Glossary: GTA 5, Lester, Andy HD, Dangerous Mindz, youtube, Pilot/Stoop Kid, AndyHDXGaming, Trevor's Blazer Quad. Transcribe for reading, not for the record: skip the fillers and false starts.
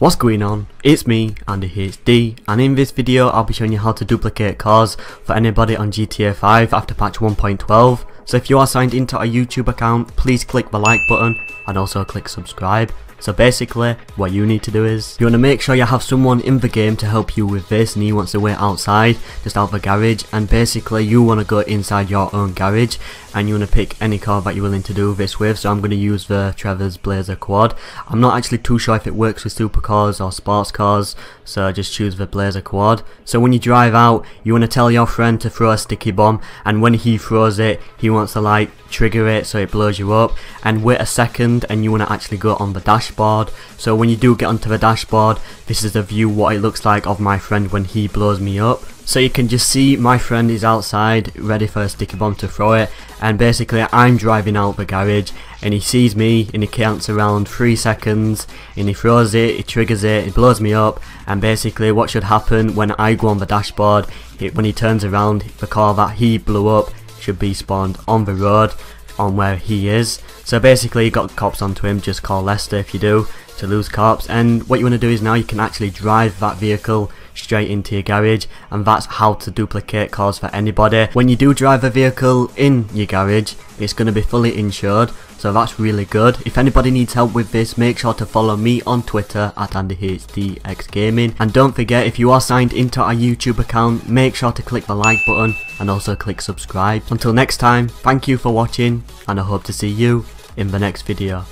What's going on? It's me, Andy HD, and in this video I'll be showing you how to duplicate cars for anybody on GTA 5 after patch 1.12. So if you are signed into a YouTube account, please click the like button and also click subscribe. So basically, what you need to do is, you want to make sure you have someone in the game to help you with this, and he wants to wait outside, just out the garage, and basically you want to go inside your own garage, and you want to pick any car that you're willing to do this with. So I'm going to use the Trevor's Blazer Quad. I'm not actually too sure if it works with supercars or sports cars, so just choose the Blazer Quad. So when you drive out, you want to tell your friend to throw a sticky bomb, and when he throws it, he wants to like trigger it so it blows you up, and wait a second, and you want to actually go on the dashboard. So when you do get onto the dashboard, this is the view what it looks like of my friend when he blows me up. So you can just see my friend is outside ready for a sticky bomb to throw it, and basically I'm driving out the garage and he sees me and he counts around 3 seconds and he throws it, he triggers it, he blows me up, and basically what should happen when I go on the dashboard, when he turns around, the car that he blew up should be spawned on the road on where he is. So basically you got cops onto him, just call Lester if you do to lose cops, and what you want to do is now you can actually drive that vehicle straight into your garage, and that's how to duplicate cars for anybody. When you do drive a vehicle in your garage, it's going to be fully insured, so that's really good. If anybody needs help with this, make sure to follow me on Twitter at AndyHDXGaming, and don't forget, if you are signed into our YouTube account, make sure to click the like button and also click subscribe. Until next time, thank you for watching, and I hope to see you in the next video.